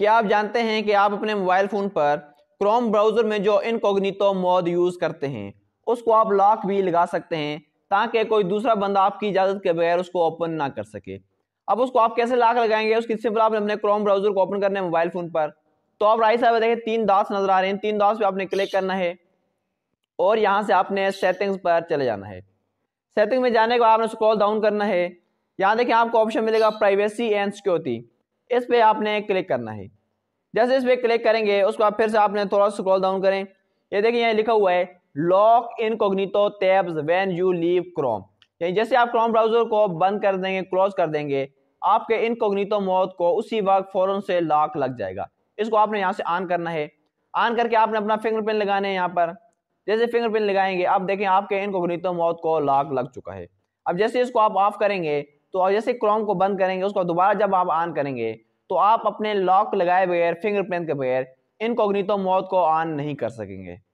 क्या आप जानते हैं कि आप अपने मोबाइल फ़ोन पर क्रोम ब्राउज़र में जो इनकॉग्निटो मोड यूज़ करते हैं उसको आप लॉक भी लगा सकते हैं ताकि कोई दूसरा बंदा आपकी इजाज़त के बगैर उसको ओपन ना कर सके। अब उसको आप कैसे लॉक लगाएंगे, उसकी सिंपल आपने अपने क्रोम ब्राउज़र को ओपन करना है मोबाइल फ़ोन पर। तो आप राइट साइड पर देखिए तीन डॉट्स नज़र आ रहे हैं, तीन डॉट्स पर आपने क्लिक करना है और यहाँ से आपने सेटिंग्स पर चले जाना है। सेटिंग में जाने के बाद आपने स्क्रॉल डाउन करना है। यहाँ देखिए आपको ऑप्शन मिलेगा प्राइवेसी एंड सिक्योरिटी, इस पर आपने क्लिक करना है। जैसे इस पर क्लिक करेंगे उसको आप फिर से आपने थोड़ा स्क्रॉल डाउन करें, ये देखिए यहाँ लिखा हुआ है lock incognito tabs when you leave Chrome, यानी जैसे आप क्रोम ब्राउजर को बंद कर देंगे, क्लोज कर देंगे, आपके इनकॉग्निटो मोड को उसी वक्त फ़ौरन से लॉक लग जाएगा। इसको आपने यहाँ से ऑन करना है। ऑन करके आपने अपना फिंगरप्रिंट लगाना है यहाँ पर। जैसे फिंगरप्रिंट लगाएंगे आप देखें आपके इनकॉग्निटो मोड को लॉक लग चुका है। अब जैसे इसको आप ऑफ करेंगे तो जैसे क्रोम को बंद करेंगे उसको दोबारा जब आप ऑन करेंगे तो आप अपने लॉक लगाए बगैर, फिंगरप्रिंट के बगैर इनकॉग्निटो मोड को ऑन नहीं कर सकेंगे।